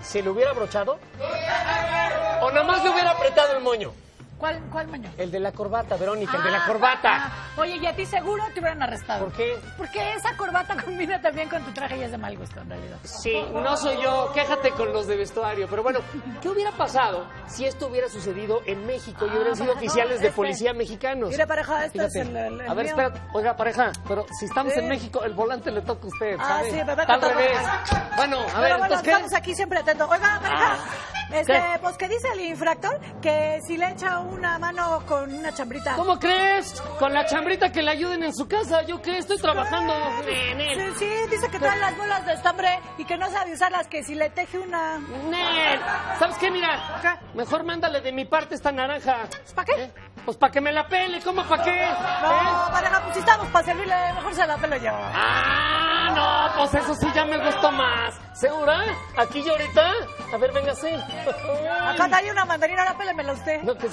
¿Se le hubiera abrochado? ¿O nada más le hubiera apretado el moño? ¿Cuál moño? El de la corbata, Verónica, el de la corbata. Oye, y a ti seguro te hubieran arrestado. ¿Por qué? Porque esa corbata combina también con tu traje y es de mal gusto, en realidad. Sí, no soy yo, quéjate con los de vestuario. Pero bueno, ¿qué hubiera pasado si esto hubiera sucedido en México y hubieran sido oficiales de policía mexicanos? Mira, pareja, esto es el a ver, espérate, oiga, pareja, pero si estamos en México, el volante le toca a usted, ¿sabes? Ah, sí, verdad. Tal vez. Bueno, a ver, entonces, ¿qué? Estamos aquí siempre atentos. Oiga, pareja, pues, ¿qué dice el infractor? Que si le echa una mano con una chambrita. ¿Cómo crees? Con la chambrita que le ayuden en su casa. ¿Yo qué? Estoy trabajando. Sí, sí, dice que trae las bolas de estambre y que no sabe usarlas, que si le teje una... ¡Nel! ¿Sabes qué? Mira, ¿qué? Mejor mándale de mi parte esta naranja. ¿Para qué? Pues para que me la pele. ¿Cómo para qué? No, pareja, pues si estamos para servirle, mejor se la pelo yo. ¡Ah, no! Pues eso sí ya me gustó más. ¿Segura? ¿Aquí yo ahorita? A ver, véngase. Acá hay una mandarina, ahora pélemela usted. No, que...